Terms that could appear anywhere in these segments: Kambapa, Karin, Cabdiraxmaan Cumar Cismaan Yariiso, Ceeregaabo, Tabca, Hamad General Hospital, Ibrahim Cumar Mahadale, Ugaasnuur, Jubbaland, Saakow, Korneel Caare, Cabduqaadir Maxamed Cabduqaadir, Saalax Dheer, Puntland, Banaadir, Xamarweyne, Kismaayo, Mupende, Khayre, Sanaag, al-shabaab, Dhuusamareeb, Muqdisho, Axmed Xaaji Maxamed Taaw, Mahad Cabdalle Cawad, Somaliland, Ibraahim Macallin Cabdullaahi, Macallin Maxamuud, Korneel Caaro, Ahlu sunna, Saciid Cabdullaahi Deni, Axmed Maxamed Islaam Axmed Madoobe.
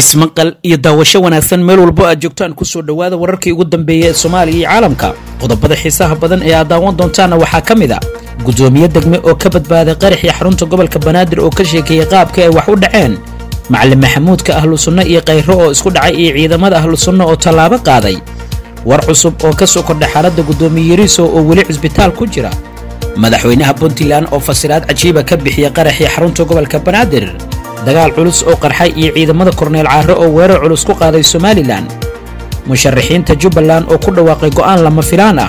ismanqal iyo daawasho wanaagsan meel walba joogtaan ku soo dhawaada wararkii ugu dambeeyay Soomaaliya iyo caalamka qodobada xiisaha badan ee daawan doontaana waxa kamida gudoomiye degme oo ka badbaaday qarax iyo xarunta gobolka Banaadir oo ka sheekay qaabka ay wax u dhaceen macallin Maxamuud ka ahlu sunna iyo qeyro oo isku dhacay ee ciidamada ahlu sunna oo talaabo qaaday war cusub oo ka soo kordhay xaaladda gudoomiyiriiso oo wali isbitaal ku jira madaxweynaha Puntland oo fasiraad cajiiba ka bixiyay qarax iyo xarunta gobolka Banaadir dagaal culus oo qarxay iyo ciidamada Korneel Caaro oo weerar culus ku qaaday Somaliland musharaxiinta Jubbaland oo ku dhawaaqay go'aan lama filaan ah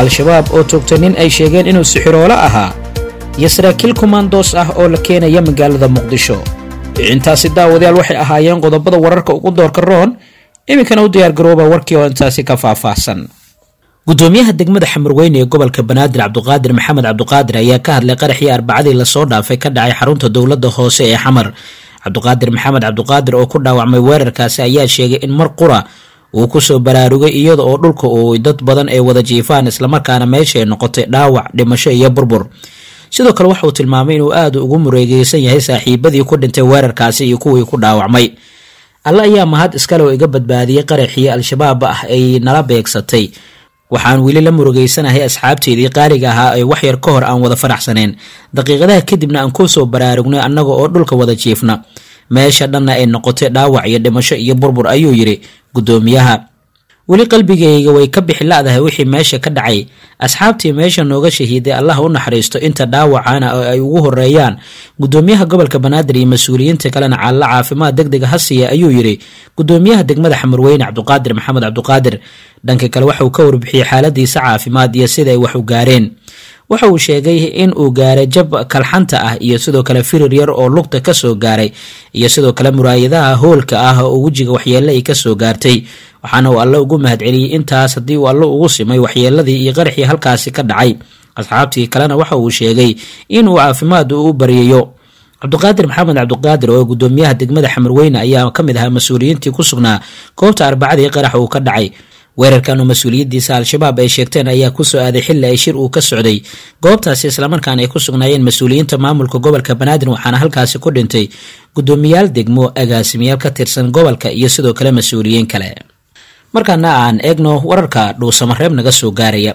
al-shabaab oo toogtay nin ay sheegeen inuu sixiroolo ahaa iyo saraakiil komandoos ah oo la keenay magaalada Muqdisho intaasi daawadayaal waxay ahaayeen qodobada wararka ugu doorka roon iminkana u diyaar garooba warkii oo intaasi ka faahfaahsan gudoomiyaha degmada Xamarweyne ee gobolka Banaadir Cabduqaadir Maxamed Cabduqaadir ayaa ka hadlay qaraxii arbacadii la soo dhaafay ka dhacay xarunta dawladda hoose ee Xamar Cabduqaadir Maxamed Cabduqaadir oo ku dhaawacmay weerarkaasi ayaa sheegay in mar qura uu ku soo baraarugay iyada oo dhulka uu dad badan ay wada jiifaan isla markaana meesha ay noqotay dhaawac dhimasho iyo burbur sidoo kale waxa uu tilmaamay in uu aad ugu mureegeysan yahay saaxiibadii ku dhintay weerarkaasi iyo kuwii ku dhaawacmay alla ayaa mahad iskale oo iga badbaadiyay qaraxii al-shabaab ah ay nala beegsatay waxaan wili la murugeysanahay asxaabteedii qaaliga ahaa ay wax yar ka hor aan wada faraxsaneen daqiiqadaha kadibna aan ku soo baraarugnay annaga oo dhulka wada jiifna meesha dhanna ay noqotay dhaawac iyo dhimasho iyo burbur ayuu yiri gudoomiyaha wali qalbigayga way ka bixiladahay wixii meesha ka dhacay asxaabtii meesha nooga shahiiday Allah u naxariisto inta dhaawacana ay ugu horeeyaan gudoomiyaha gobolka Banaadir iyo mas'uuliyiinta kale caalada caafimaad degdeg ah siya ayuu yiri gudoomiyaha degmada Xamarweyne Cabduqaadir Maxamed Cabduqaadir dhanka kale waxa uu ka warbixiyay xaaladiisa caafimaad iyo sida ay wax u gaareen waxa uu sheegay in uu gaaray jab kalxanta ah iyo sidoo kale firir yar oo lugta ka soo gaaray iyo sidoo kale muraayadaha hoolka ah oo wajiga waxyeello ay ka soo gaartay waxaana uu Alla ugu mahad celiyay intaas hadii uu Alla ugu simay waxyeelladii iyo qaraxii halkaasi ka dhacay asxaabtii kalena waxa uu sheegay in uu caafimaad u bariyo Cabduqaadir Maxamed Cabduqaadir oo gudoomiyaha degmada Xamarweyne ayaa ka mid ahaa mas'uuliyiintii ku sugnaa goobta arbacadii qarax uu ka dhacay weerarkan oo mas'uuliyadiisa al-shabaab ay sheegteen ayaa ku soo aaday xilli ay shir uu ka socday goobtaas isla markaana ay ku sugnaayeen mas'uuliyiinta maamulka gobolka Banaadir waxaana halkaas ku dhintay gudoomiyaal degmo agaasimayaal ka tirsan gobolka iyo sidoo kale mas'uuliyiin kale markaana aan eegno wararka dhuusamareeb naga soo gaaraya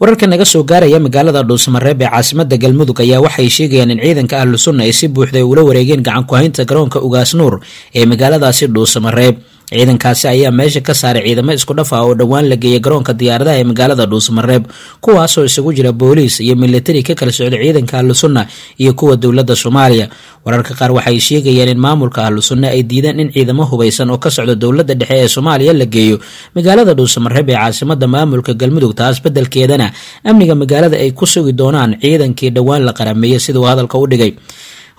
wararka naga soo gaaraya magaalada dhuusamareeb ee caasimada Galmudug ayaa waxay sheegayaan in ciidanka ahlu sunna ay si buuxda ula wareegeen gacan ku haynta garoonka Ugaasnuur ee magaaladaasi dhuusamareeb ciidankaasi ayaa meesha ka saaray ciidamo isku dhafa oo dhawaan la geeyay garoonka diyaaradaha ee magaalada Dhuusamareeb kuwaas oo isugu jira booliis iyo military ka kala socday ciidanka ahlusunna iyo kuwa dawladda Soomaaliya wararka qaar waxay sheegayeen in maamulka ahlusunna ay diideen in ciidamo hubeysan oo ka socda dawladda dhexe ee Soomaaliya la geeyo magaalada Dhuusamareeb ee caasimadda maamulka Galmudug taas beddelkeedana amniga magaalada ay ku sugi doonaan ciidankii dhawaan la qarameeyay sida hadalka u dhigay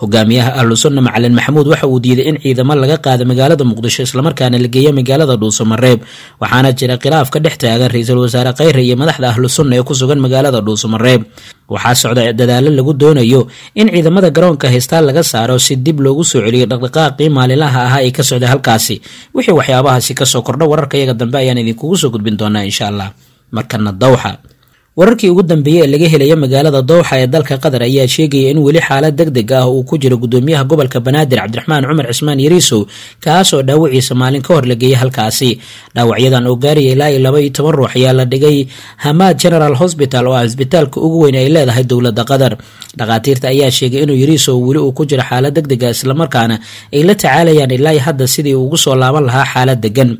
hogaamiyaha ahlusunna macallin Maxamuud waxa uu diiday in ciidamo laga qaado magaalada Muqdisho isla markaana la geeyo magaalada Dhuusamareeb waxaana jira khilaaf ka dhex taagan ra'iisul wasaare Khayre iyo madaxda ahlusunna ee ku sugan magaalada Dhuusamareeb waxa socda dadaal lagu doonayo in ciidamada garoonka haysta laga saaro si dib loogu soo celiyo dhaqdhaqaaqii maalinlaha ah ee ka socda halkaasi wixii waxyaabahaasi ka soo kordha wararka iyaga dambe ayaan idin kugu soo gudbin doonaa insha Allah markana Dawxa wararkii ugu dambeeyay ee laga helay magaalada Dawxa ee dalka Qatar ayaa sheegay in wali xaalad degdeg ah uu ku jiro gudoomiyaha gobolka Banaadir Cabdiraxmaan Cumar Cismaan Yariiso kaas oo dhaawaciisa maalin ka hor la geeyay halkaasi dhaawacyadan oo gaaray ilaa 12 ruux ayaa la dhigay Hamad General Hospital oo isbitaalka ugu weyn ee leedahay dawladda Qatar dhaqaatiirta ayaa sheegay inuu Yariiso wali uu ku jiro xaalad degdeg ah isla markaana ay la tacaalayaan ilaa hadda sidii uu ugu soo laaban lahaa xaalad degan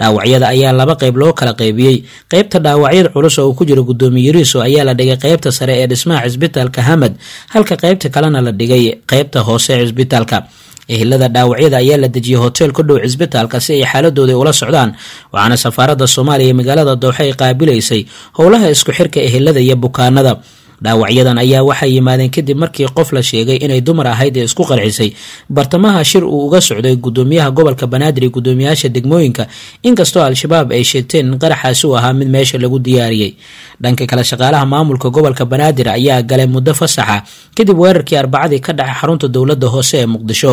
dhaawacyada ayaa laba qayb loo kala qaybiyay qaybta dhaawacyada culus oo ku jiro gudoomiyaha Yariiso ayaa la dhigay qaybta sare ee dhismaha isbitaalka Hamad halka qaybta kalena la dhigay qaybta hoose ee isbitaalka ehelada dhaawacyada ayaa la dajiyay hotel ku dhow isbitaalka si ay xaaladooda ula socdaan waxaana safaaradda Soomaaliya magaalada Dawxa ay qaabilaysay howlaha isku xirka ehelada iyo bukaanada dhaawacyadan ayaa waxay yimaadeen kadib markii qof la sheegay inay dumar ahayd ee isku qarxisay bartamaha shir uu uga socday gudoomiyaha gobolka Banaadir iyo gudoomiyaasha degmooyinka inkastoo al-shabaab ay sheegteen in qaraxaasi uu ahaa mid meesha lagu diyaariyay dhanka kale shaqaalaha maamulka gobolka Banaadir ayaa galay muddo fasaxa kadib weerarkii arbacadii ka dhacay xarunta dawladda hoose ee Muqdisho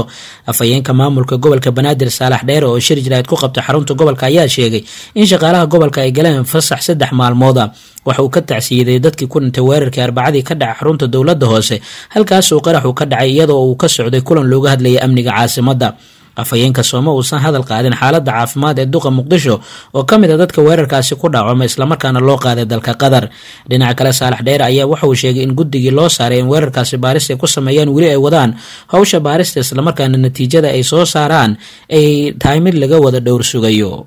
afayeenka maamulka gobolka Banaadir Saalax Dheer oo shir jiraad ku qabtay xarunta gobolka ayaa sheegay in shaqaalaha gobolka ay galeen fasax 3 maalmood waxa uu ka tacsiiday dadkii ku dhintay weerarkii arbacadii ka dhacay xarunta dawladda hoose halkaas uu qarax uu ka dhacay iyadoo uu ka socday kulan looga hadlayay amniga caasimada afhayeenka Soomaalisan hadal qaadin xaaladda caafimaad ee duqa Muqdisho oo ka mid ah dadka weerarkaasi ku dhaawacmay isla markaana loo qaaday dalka Qatar. Dhinaca kale Saalax Dheer ayaa waxa uu sheegay in guddigii loo saaray in weerarkaasi baarista ay ku sameeyaan wili ay wadaan hawsha baarista isla markaana natiijada ay soo saaraan ay tahay mid laga wada dhowr sugayo.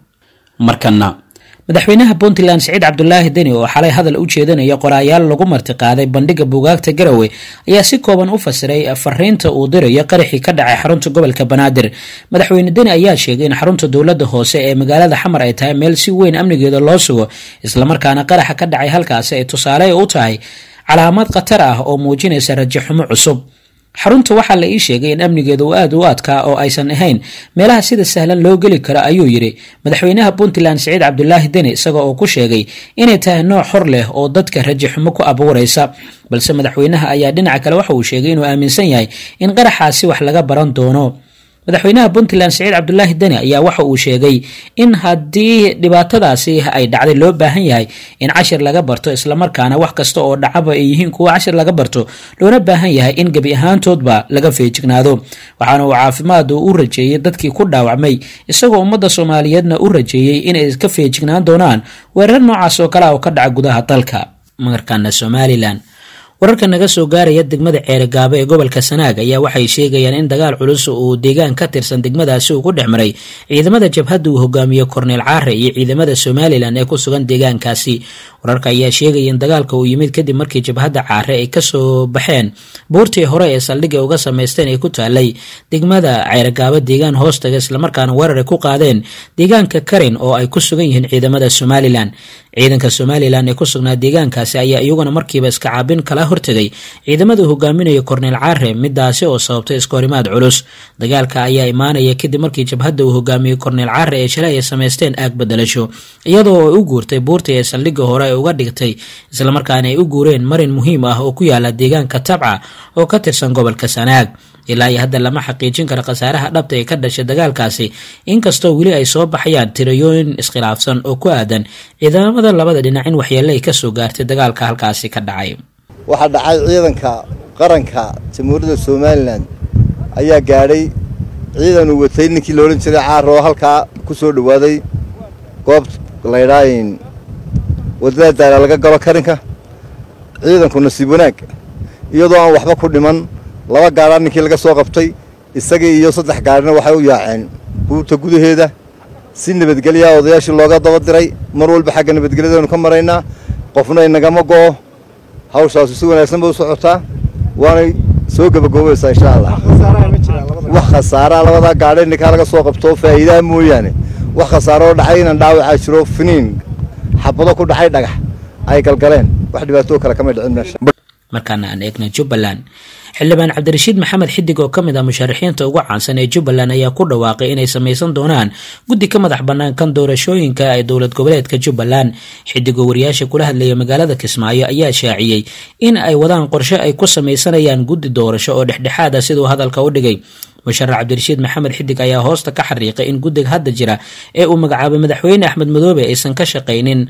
markana madaxweynaha Puntland Saciid Cabdullaahi Deni oo xalay hadal u jeedinaya qoraayaal lagu martiqaaday bandhiga buugaagta Garowe ayaa si kooban u fasiray fariinta uu diray qaraxii ka dhacay xarunta gobolka Banaadir. Madaxweyne Deni ayaa sheegay in xarunta dawladda hoose ee magaalada Xamar ay tahay meel si weyn amnigeeda loo sugo isla markaana qaraxa ka dhacay halkaas ay tusaale u tahay calaamad khatar ah oo muujinaysa rajaxumo cusub. xarunta waxa la ii sheegay in amnigeedu aad u adkaa oo aysan ahayn meelaha sida sahlan loo gali kara ayuu yiri madaxweynaha Puntland Saciid Cabdullaahi Deni isagoo uu ku sheegay inay tahay nooc xor leh oo dadka rajaxumo ku abuuraysa balse madaxweynaha ayaa dhinaca kale waxa uu sheegay inuu aaminsan yahay in qaraxaasi wax laga baran doono. madaxweynaha Puntland Saciid Cabdullaahi Deni ayaa waxa uu sheegay in haddii dhibaatadaasi ay dhacday loo baahan yahay in cashir laga barto isla markaana wax kasta oo dhacaba ay yihiin kuwa cashir laga barto loona baahan yahay in gabi ahaantoodba laga feejignaado. waxaana uu caafimaad u rajeeyay dadkii ku dhaawacmay isagoo ummadda Soomaaliyeedna u rajeeyay inay ka feejignaan doonaan weerar noocaas oo kale ah oo ka dhaca gudaha dalka markana Somaliland. wararka naga soo gaaraya degmada Ceeregaabo ee gobolka Sanaag ayaa waxay sheegayaan in dagaal culus oo deegaan ka tirsan degmadaasi uu ku dhexmaray ciidamada jabhadu hogaamiye Korneel Caare iyo ciidamada Somaliland ee ku sugan deegaankaasi. wararka ayaa sheegay in dagaalka uu yimid kadib markii jabhada Caare ay ka soo baxeen buurtii hore ee saldhigga uga sameysteen ay ku taalay degmada Ceeregaabo deegaan hoostaga isla markaana weerar ku qaadeen deegaanka Karin oo ay ku sugan yihiin ciidamada Somaliland. ciidanka Somaliland ee ku sugnaa deegaankaasi ayaa iyaguna markiiba iska caabin kala hortagay ciidamada hogaaminaya Korneel Caare midaasi oo sababtay iskoorimaad culus. dagaalka ayaa imaanaya kadib markii jabhada uu hogaamiyay Korneel Caare ee shalay ay sameysteen aag badalasho iyadoo ay u guurtay buurtii ee saldhigga hore ay uga dhigtay isla markaana ay u guureen marin muhiim ah oo ku yaala deegaanka Tabca oo ka tirsan gobolka Sanaag. ilaa hadda lama xaqiijin karo khasaaraha dhabta ee ka dhashay dagaalkaasi inkastoo wili ay soo baxayaan tirooyin iskhilaafsan oo ku aadan ciidamada labada dhinac in waxyeello ay ka soo gaartay dagaalka halkaasi ka dhacay. waxa dhacay ciidanka qaranka jamhuuriyadda Somaliland ayaa gaaray ciidan uu watay ninkii loo oran jiray Caare oo halka ku soo dhawaaday goob leedayn wadada laga galo karinka ciidanku nasiib wanaag iyadoo aan waxba ku dhiman laba gaaraan ninkii laga soo qabtay isagii iyo saddex gaarna waxay u yaaceen buurta gudaheeda si nabadgelyo odayaashii looga daba diray mar walba xagga nabadgelyada ka maraynaa qofna inagama go'o hawshaas si wanaagsan u socotaa waana soo gabagabeysaa insha Allah. wax khasaara labada gaareen ninka laga soo qabtoo faa'iido mooyaan wax khasaaro dhacay inaan dhaawac jiro finiin xabado ku dhacay dhagax ay galgaleen wax dhibaato kale kama dhicin. markaana aan eegna Jubbaland. xildhibaan Cabdirashiid Maxamed Xidig oo ka mid ah musharaxiinta ugu caansan ee Jubbaland ayaa ku dhawaaqay inay samaysan doonaan guddi ka madax bannaan kan doorashooyinka ee dowlad goboleedka Jubbaland. Xidig oo wariyaasha kula hadlaya magaalada Kismaayo ayaa shaaciyay in ay wadaan qorshe ay ku samaysanayaan guddi doorasho oo dhexdhexaad ah sidoo hadalka u dhigay. musharax Cabdirashiid Maxamed Xidig ayaa hoosta ka xariiqay in guddiga hadda jira ee uu magacaabay madaxweyne Axmed Madoobe aysan ka shaqaynin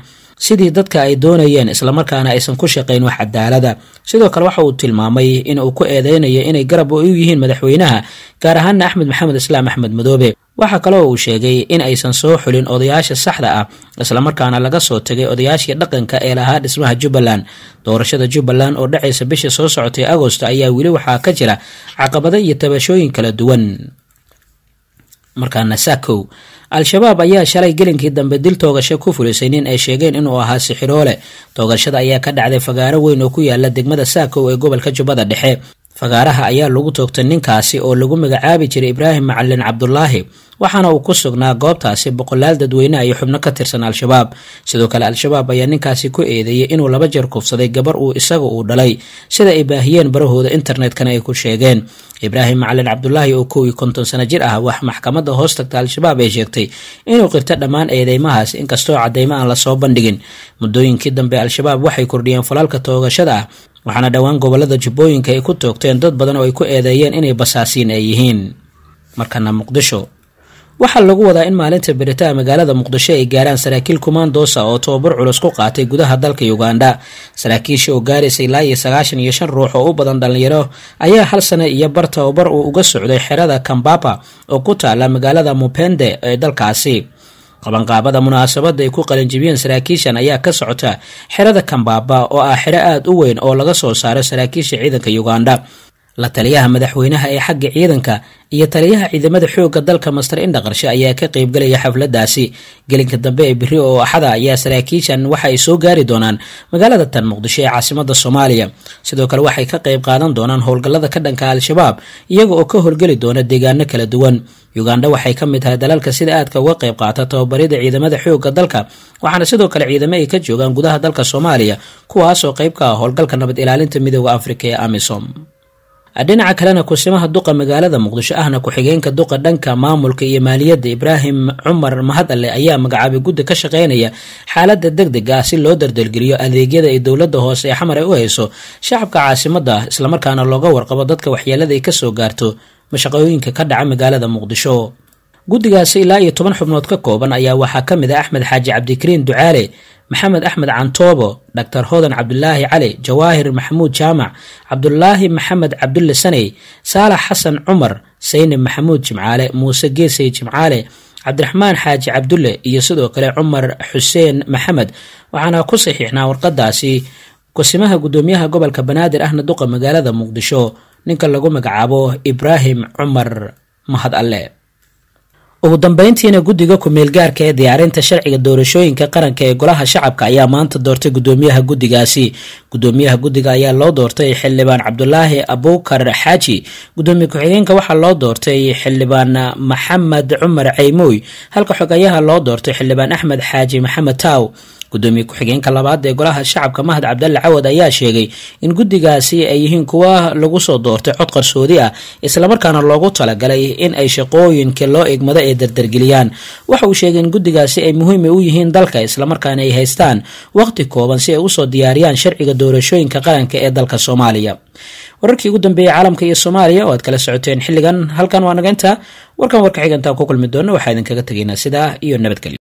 sidii dadka ay doonayeen isla markaana aysan ku shaqayn wax cadaalada. sidoo kale waxa uu tilmaamay in uu ku eedeynayo inay garab u yihiin madaxweynaha gaar ahaan Axmed Maxamed Islaam Axmed Madoobe. waxa kale oo uu sheegay in aysan soo xulin odayaasha saxda ah isla markaana laga soo tagay odayaashii dhaqanka ee lahaa dhismaha Jubbaland. doorashada Jubbaland oo dhacaysa bisha soo socotay Agoosto ayaa weli waxaa ka jira caqabado iyo tabashooyin kala duwan. markaana Saakow. al-shabaab ayaa shalay gelinkii dambe dil toogasho ku fulisay nin ay sheegeen inuu ahaa sixiroole. toogashada ayaa ka dhacday fagaaro weyn oo ku yaala degmada Saakow ee gobolka Jubbada Dhexe. fagaaraha ayaa lagu toogtay ninkaasi oo lagu magacaabi jiray Ibraahim Macallin Cabdullaahi waxaana uu ku sugnaa goobtaasi boqolaal dadweyne ay xubno ka tirsan al-shabaab. sidoo kale al-shabaab ayaa ninkaasi ku eedeeyay inuu laba jeer kufsaday gabar uu isaga uu dhalay sida ay baahiyeen barahooda internetkana ay ku sheegeen. Ibraahim Macallin Cabdullaahi oo 52 sano jir ah wax maxkamadda hoos tagta al-shabaab ay sheegtay inuu qirta dhammaan eedeymahaas inkastoo cadeymo aan la soo bandhigin. muddooyinkii dambe al-shabaab waxay kordhiyeen falalka toogashada ah waxaana dhawaan gobolada Jubbooyinka ay ku toogteen dad badan oo ay ku eedeeyeen inay basaasiin ay yihiin. markana Muqdisho. waxaa lagu wadaa in maalinta baritaan magaalada Muqdisho ay gaaraan saraakiil komandoos oo tababar culus ku qaatay gudaha dalka Uganda. Saraakiisha oo gaaraysay ilaa 95 ruux oo u badan dhalinyaro ayaa hal sano iyo bar tababar uu uga socday xerada Kambapa oo ku taala magaalada Mupende ee dalkaasi. qabanqaabada munaasabada ay ku qalan jibiyeen saraakiishan ayaa ka socota xerada Kambapa oo ah xero aad u weyn oo laga soo saaro saraakiisha ciidanka Uganda. la taliyaha madaxweynaha ee xagga ciidanka iyo taliyaha ciidamada xoogga dalka Masar Indha Qarshe ayaa ka qayb galay xafladdaasi. gelinka dambe ee biri oo axada ayaa saraakiishan waxa ay soo gaari doonaan magaalada tan Muqdisho ee caasimadda Soomaaliya. sidoo kale waxay ka qayb qaadan doonaan howlgallada ka dhanka Al-Shabaab iyaga oo ka howlgali doona deegaano kala duwan. Uganda waxay ka mid tahay dalalka sida aadka uga qayb qaata tababarida ciidamada xoogga dalka, waxaana sidoo kale ciidamo ay ka joogaan gudaha dalka Soomaaliya kuwaas oo qayb ka ah howlgalka nabad ilaalinta midowga Afrika ee AMISOM. dhinaca kalena kusimaha duqa magaalada Muqdisho ahna ku xigeenka duqa dhanka maamulka iyo maaliyadda Ibrahim Cumar Mahadale ayaa magacaabay guddi ka shaqeynaya xaaladda degdegga ah si loo dardargeliyo adeegyada ay dowladda hoose ee xamar ay u hayso shacabka caasimadda isla markaana looga warqabo dadka waxyeelada ay ka soo gaarto mashaqooyinka ka dhaca magaalada Muqdisho. guddigaasi ilaa 10 xubnood ka kooban ayaa waxaa ka mid ah Axmed Xaaji Cabdikariin Ducaale, محمد أحمد عنتوبو، دكتور هودن عبد الله علي، جواهر محمود جامع، عبد الله محمد عبد الله سني، صالح حسن عمر، سين محمود جمعالي، موسى قيسي جمعالي، عبد الرحمن حاجي عبد الله، يسدوك عمر حسين محمد، وعنا كصحيحنا والقداسي، كسمها قدوميها قبل كبنادر أهنا دوقة مقالة مقدشو، ننكال لقو مقعابوه إبراهيم عمر محد الله. ugu dambeyntiina guddiga ku meel gaarka ee diyaarinta sharciga doorashooyinka qaranka ee golaha shacabka ayaa maanta doortay gudoomiyaha guddigaasi. gudoomiyaha guddiga ayaa loo doortay xildhibaan Cabdulaahi Abuukar Xaaji. gudoomiye ku-xigeenka waxaa loo doortay xildhibaan Maxamed Cumar Caymooy, halka xogayaha loo doortay xildhibaan Axmed Xaaji Maxamed Taaw. gudoomiye ku-xigeenka labaad ee golaha shacabka Mahad Cabdalle Cawad ayaa sheegay in guddigaasi ay yihiin kuwa lagu soo doortay cod qarsoodi ah isla markaana loogu talagalay in ay shaqooyinka loo eegmada ay dardargeliyaan. waxa uu sheegay in guddigaasi ay muhiim u yihiin dalka isla markaana ay haystaan waqti kooban si ay u soo diyaariyaan sharciga doorashooyinka qaranka ee dalka Soomaaliya. wararkii ugu dambeeyay caalamka iyo Soomaaliya oo aad kala socoteen xilligan halkan waa naga inta warkan warka xiganta ku kulmi doona waxa idin kaga tageynaa sida iyo nabadgelyo.